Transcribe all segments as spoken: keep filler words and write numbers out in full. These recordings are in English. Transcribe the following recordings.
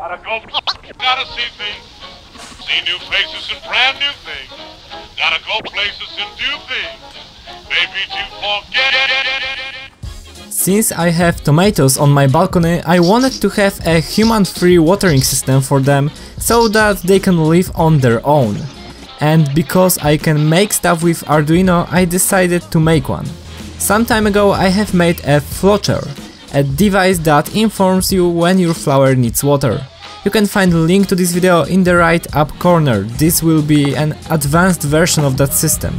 Gotta go, gotta see things. See new faces and brand new things. Gotta go places and do things. Maybe you forget it. Since I have tomatoes on my balcony, I wanted to have a human-free watering system for them, so that they can live on their own. And because I can make stuff with Arduino, I decided to make one. Some time ago I have made a flotcher, a device that informs you when your flower needs water. You can find the link to this video in the right up corner. This will be an advanced version of that system.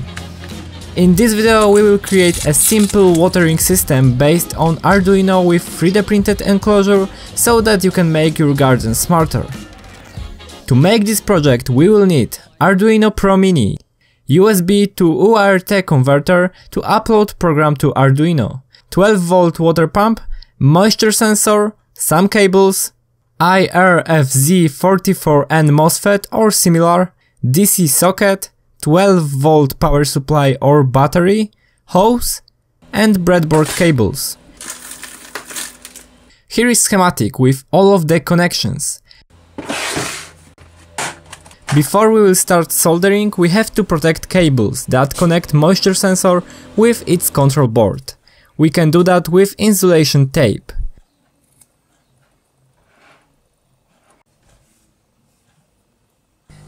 In this video we will create a simple watering system based on Arduino with three D printed enclosure, so that you can make your garden smarter. To make this project we will need Arduino Pro Mini, U S B to U A R T converter to upload program to Arduino, twelve volt water pump, moisture sensor, some cables, I R F Z forty-four N MOSFET or similar, D C socket, twelve volt power supply or battery, hose and breadboard cables. Here is schematic with all of the connections. Before we will start soldering, we have to protect cables that connect moisture sensor with its control board. We can do that with insulation tape.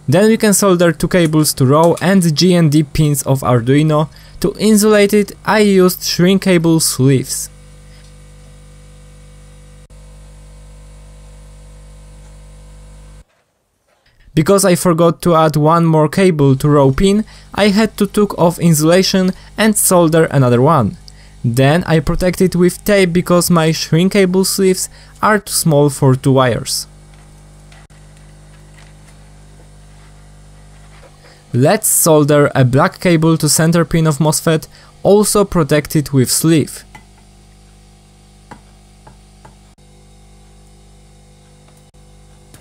Then we can solder two cables to row and G N D pins of Arduino. To insulate it, I used shrinkable sleeves. Because I forgot to add one more cable to row pin, I had to take off insulation and solder another one. Then I protect it with tape because my shrinkable sleeves are too small for two wires. Let's solder a black cable to center pin of MOSFET, also protect it with sleeve.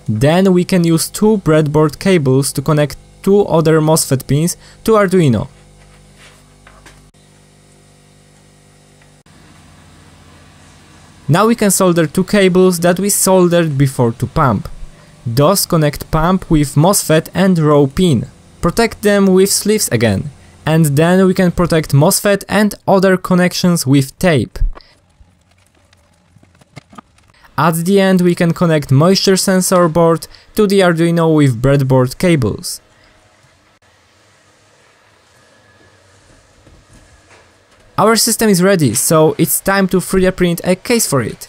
Then we can use two breadboard cables to connect two other MOSFET pins to Arduino. Now we can solder two cables that we soldered before to pump. Those connect pump with MOSFET and row pin. Protect them with sleeves again. And then we can protect MOSFET and other connections with tape. At the end we can connect moisture sensor board to the Arduino with breadboard cables. Our system is ready, so it's time to three D print a case for it.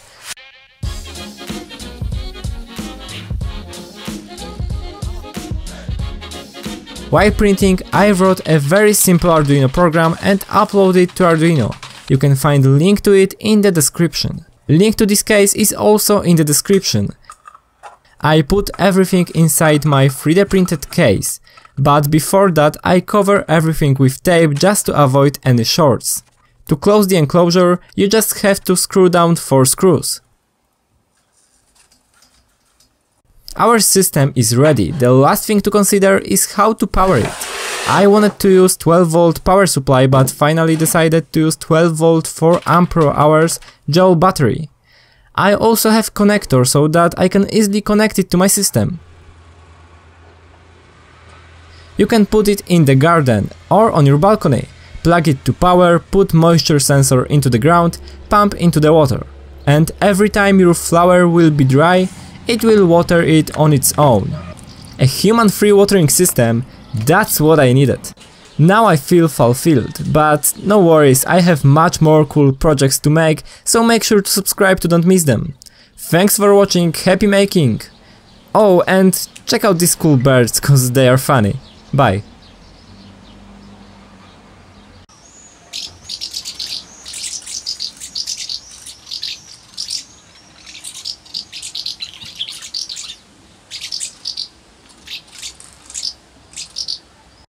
While printing, I wrote a very simple Arduino program and uploaded it to Arduino. You can find the link to it in the description. Link to this case is also in the description. I put everything inside my three D printed case, but before that I cover everything with tape just to avoid any shorts. To close the enclosure, you just have to screw down four screws. Our system is ready. The last thing to consider is how to power it. I wanted to use twelve volt power supply, but finally decided to use twelve volt four amp hours Joule battery. I also have connector so that I can easily connect it to my system. You can put it in the garden or on your balcony, plug it to power, put moisture sensor into the ground, pump into the water. And every time your flower will be dry, it will water it on its own. A human-free watering system. That's what I needed. Now I feel fulfilled, but no worries, I have much more cool projects to make, so make sure to subscribe to don't miss them. Thanks for watching, happy making! Oh, and check out these cool birds, cause they are funny. Bye.